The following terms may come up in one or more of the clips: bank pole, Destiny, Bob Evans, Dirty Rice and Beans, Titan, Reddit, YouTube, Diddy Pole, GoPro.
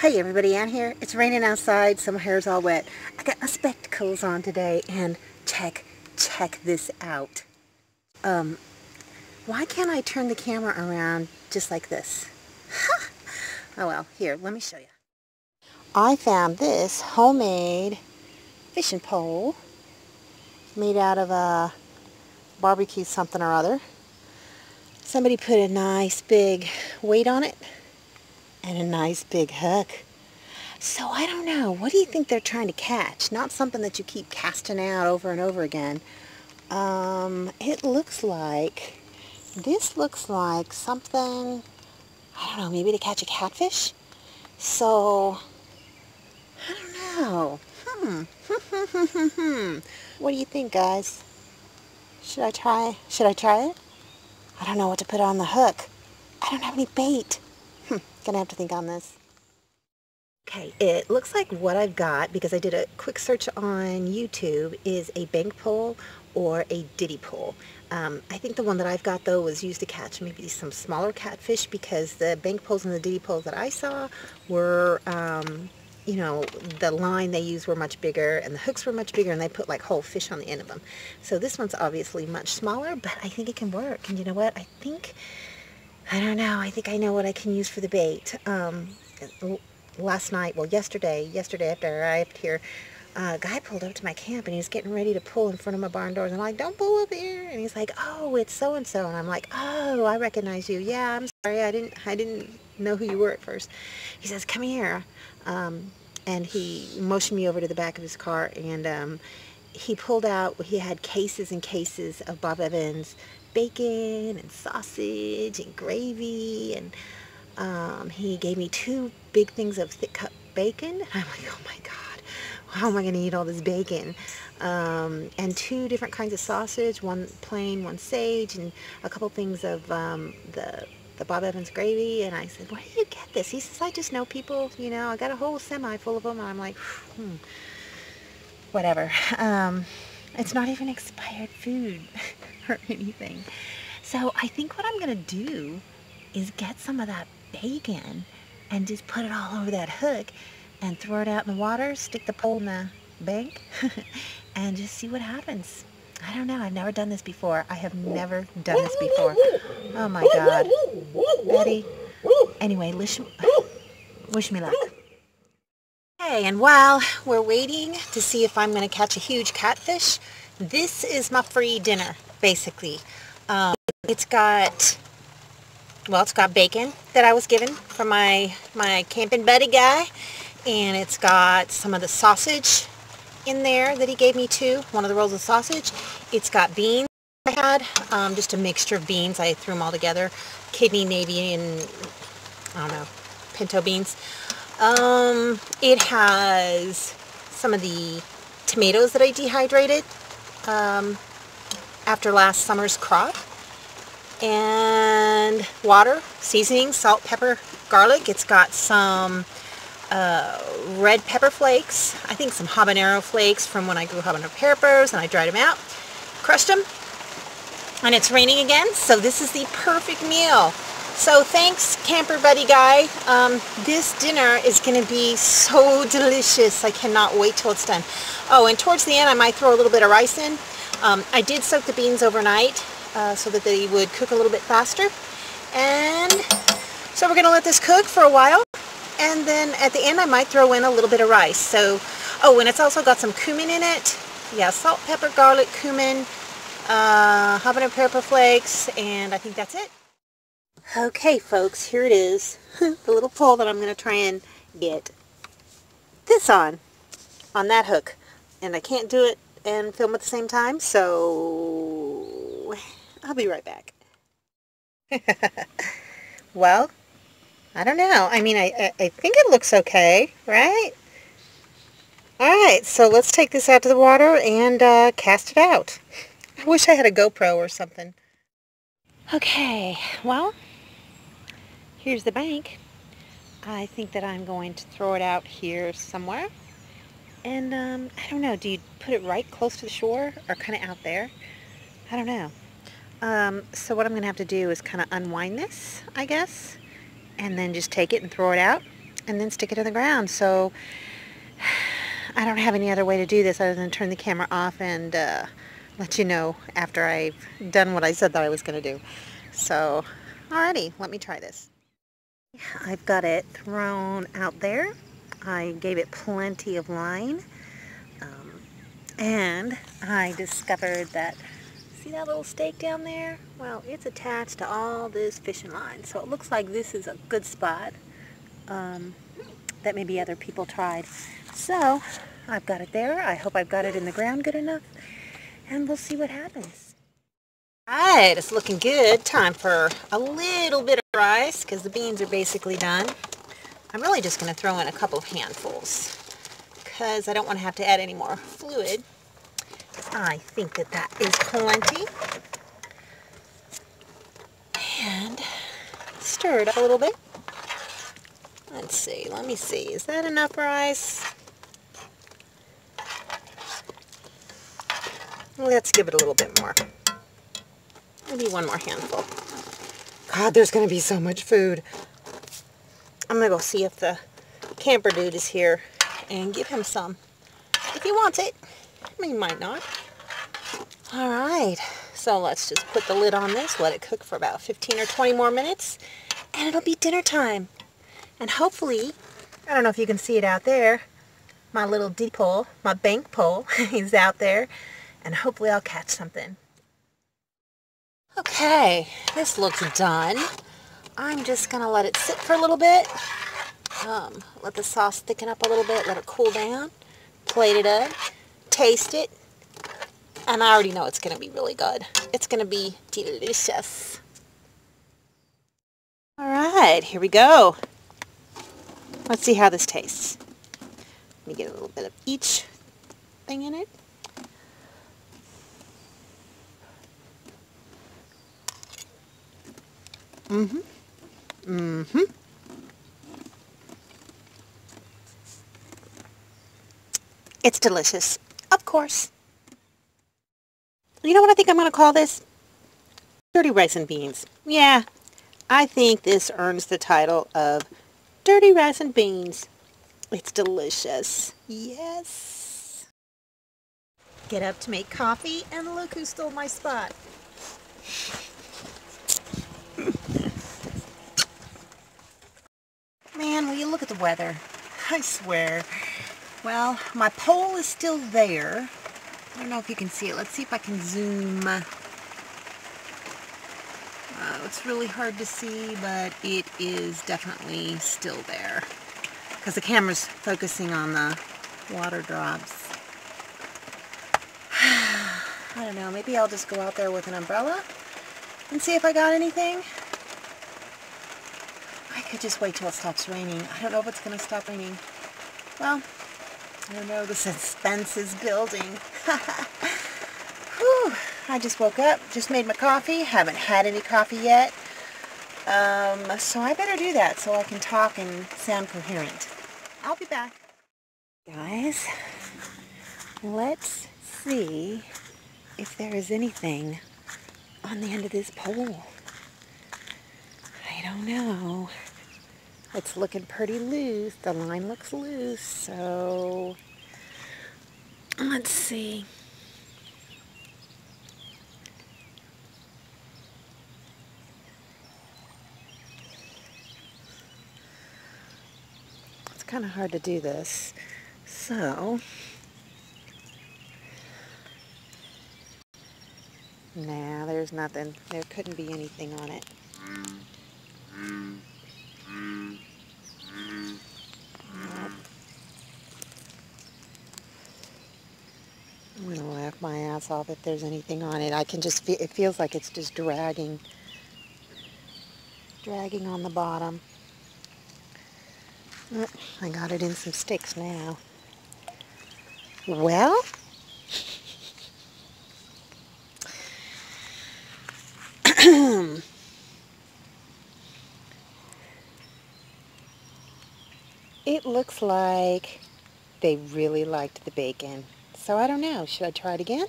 Hey everybody, Ann here. It's raining outside, so my hair's all wet. I got my spectacles on today, and check this out. Why can't I turn the camera around just like this? Ha! Oh well, here, let me show you. I found this homemade fishing pole made out of a barbecue something or other. Somebody put a nice big weight on it. And a nice big hook. So I don't know, what do you think they're trying to catch? Not something that you keep casting out over and over again. It looks like, this looks like something, I don't know, maybe to catch a catfish? So, I don't know. What do you think, guys? Should I try it? I don't know what to put on the hook. I don't have any bait. Gonna have to think on this. Okay, it looks like what I've got, because I did a quick search on YouTube, is a bank pole or a diddy pole. I think the one that I've got though was used to catch maybe some smaller catfish, because the bank poles and the diddy poles that I saw were, you know, the line they used were much bigger and the hooks were much bigger, and they put like whole fish on the end of them. So this one's obviously much smaller, but I think it can work. And you know what? I don't know. I think I know what I can use for the bait. Yesterday after I arrived here, a guy pulled up to my camp and he was getting ready to pull in front of my barn doors. And I'm like, don't pull up here. And he's like, oh, it's so-and-so. And I'm like, oh, I recognize you. Yeah, I'm sorry. I didn't know who you were at first. He says, come here. And he motioned me over to the back of his car, and he pulled out, he had cases and cases of Bob Evans bacon and sausage and gravy, and he gave me two big things of thick cut bacon. I'm like, oh my god, how am I going to eat all this bacon? And two different kinds of sausage, one plain, one sage, and a couple things of the Bob Evans gravy. And I said, where do you get this? He says, I just know people, you know, I got a whole semi full of them. And I'm like, whatever. It's not even expired food or anything. So I think what I'm gonna do is get some of that bacon and just put it all over that hook and throw it out in the water, stick the pole in the bank, and just see what happens. I don't know, I've never done this before. I have never done this before. Oh my god. Betty. Anyway, wish me luck. Okay, and while we're waiting to see if I'm going to catch a huge catfish, this is my free dinner, basically. It's got bacon that I was given from my camping buddy guy, and it's got some of the sausage in there that he gave me too, one of the rolls of sausage. It's got beans I had, just a mixture of beans. I threw them all together, kidney, navy, and, I don't know, pinto beans. It has some of the tomatoes that I dehydrated after last summer's crop, and water, seasoning, salt, pepper, garlic. It's got some red pepper flakes, I think some habanero flakes from when I grew habanero peppers, and I dried them out, crushed them, and it's raining again, so this is the perfect meal. So thanks, camper buddy guy. This dinner is going to be so delicious. I cannot wait till it's done. Oh, and towards the end, I might throw a little bit of rice in. I did soak the beans overnight so that they would cook a little bit faster. And so we're going to let this cook for a while. And then at the end, I might throw in a little bit of rice. So, oh, and it's also got some cumin in it. Yeah, salt, pepper, garlic, cumin, habanero pepper flakes, and I think that's it. Okay folks, here it is, the little pole that I'm going to try and get this on that hook. And I can't do it and film at the same time, so I'll be right back. Well, I don't know. I mean, I think it looks okay, right? Alright, so let's take this out to the water and cast it out. I wish I had a GoPro or something. Okay, well, here's the bank. I think that I'm going to throw it out here somewhere. And I don't know, do you put it right close to the shore or kind of out there? I don't know. So what I'm going to have to do is kind of unwind this, I guess, and then just take it and throw it out. and then stick it in the ground. So I don't have any other way to do this other than turn the camera off and let you know after I've done what I said that I was going to do. So, alrighty, let me try this. I've got it thrown out there. I gave it plenty of line. And I discovered that, see that little stake down there? Well, it's attached to all this fishing line. So it looks like this is a good spot that maybe other people tried. So I've got it there. I hope I've got it in the ground good enough. And we'll see what happens. All right, it's looking good. Time for a little bit of rice because the beans are basically done. I'm really just going to throw in a couple of handfuls because I don't want to have to add any more fluid. I think that that is plenty. And stir it up a little bit. Let's see, let me see. Is that enough rice? Let's give it a little bit more. Maybe one more handful. God, there's going to be so much food. I'm going to go see if the camper dude is here and give him some. If he wants it. I mean, he might not. Alright, so let's just put the lid on this, let it cook for about 15 or 20 more minutes, and it'll be dinner time. And hopefully, I don't know if you can see it out there, my little Diddy pole, my bank pole, is out there, and hopefully I'll catch something. Okay, this looks done. I'm just going to let it sit for a little bit, let the sauce thicken up a little bit, let it cool down, plate it up, taste it, and I already know it's going to be really good. It's going to be delicious. Alright, here we go. Let's see how this tastes. Let me get a little bit of each thing in it. It's delicious, of course. You know what I think I'm going to call this? Dirty rice and beans. Yeah, I think this earns the title of dirty rice and beans. It's delicious. Yes. Get up to make coffee, and look who stole my spot. Man, will you look at the weather? I swear. Well, my pole is still there. I don't know if you can see it. Let's see if I can zoom. It's really hard to see, but it is definitely still there because the camera's focusing on the water drops. I don't know, maybe I'll just go out there with an umbrella and see if I got anything. I could just wait till it stops raining. I don't know if it's going to stop raining. Well, I don't know, the suspense is building. Whew. I just woke up, just made my coffee, haven't had any coffee yet, so I better do that so I can talk and sound coherent. I'll be back. Guys, let's see if there is anything on the end of this pole. I don't know. It's looking pretty loose. The line looks loose, so let's see. Kind of hard to do this, so nah, there's nothing. There couldn't be anything on it. Nope. I'm gonna laugh my ass off if there's anything on it. I can just feel it. Feels like it's just dragging on the bottom. I got it in some sticks now. Well, it looks like they really liked the bacon. So I don't know. Should I try it again?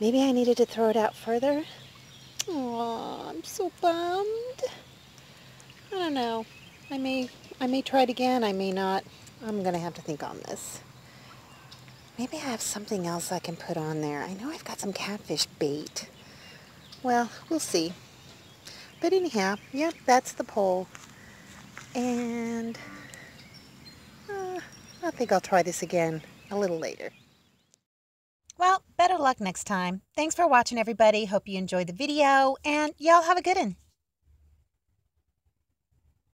Maybe I needed to throw it out further. Aw, I'm so bummed. I don't know. I may I may try it again, I may not. I'm gonna have to think on this. Maybe I have something else I can put on there. I know I've got some catfish bait. Well, we'll see. But anyhow, yep, that's the pole. And I think I'll try this again a little later. Well, better luck next time. Thanks for watching, everybody. Hope you enjoyed the video, and y'all have a good one.